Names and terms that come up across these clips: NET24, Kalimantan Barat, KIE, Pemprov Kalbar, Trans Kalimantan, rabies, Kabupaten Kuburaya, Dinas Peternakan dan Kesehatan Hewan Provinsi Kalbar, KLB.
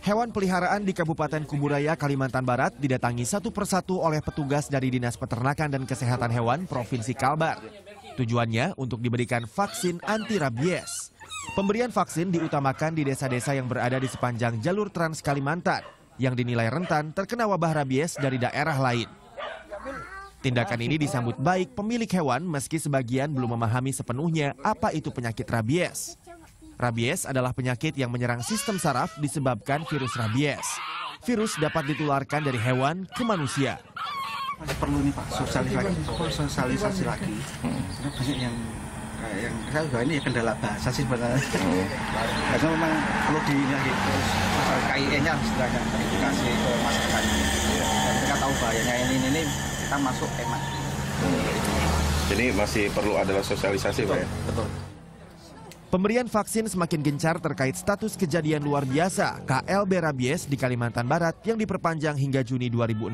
Hewan peliharaan di Kabupaten Kuburaya, Kalimantan Barat didatangi satu persatu oleh petugas dari Dinas Peternakan dan Kesehatan Hewan Provinsi Kalbar. Tujuannya untuk diberikan vaksin anti rabies. Pemberian vaksin diutamakan di desa-desa yang berada di sepanjang jalur Trans Kalimantan yang dinilai rentan terkena wabah rabies dari daerah lain. Tindakan ini disambut baik pemilik hewan meski sebagian belum memahami sepenuhnya apa itu penyakit rabies. Rabies adalah penyakit yang menyerang sistem saraf disebabkan virus rabies. Virus dapat ditularkan dari hewan ke manusia. Masih perlu nih Pak, sosialisasi lagi. Karena banyak yang saya juga ini kendala bahasa sih sebenarnya. Karena memang perlu diingat terus masalah KIE-nya harus dilakukan edukasi ke masyarakat. Mereka tahu bahayanya ini. Kita masuk emak. Jadi masih perlu adalah sosialisasi, Pak ya? Betul. Pemberian vaksin semakin gencar terkait status kejadian luar biasa KLB rabies di Kalimantan Barat yang diperpanjang hingga Juni 2016.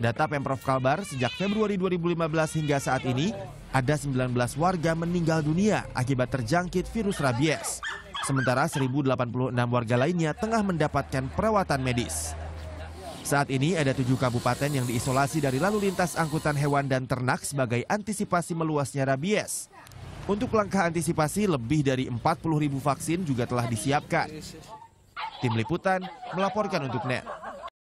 Data Pemprov Kalbar sejak Februari 2015 hingga saat ini ada 19 warga meninggal dunia akibat terjangkit virus rabies. Sementara 1.086 warga lainnya tengah mendapatkan perawatan medis. Saat ini ada 7 kabupaten yang diisolasi dari lalu lintas angkutan hewan dan ternak sebagai antisipasi meluasnya rabies. Untuk langkah antisipasi lebih dari 40.000 vaksin juga telah disiapkan. Tim Liputan melaporkan untuk NET.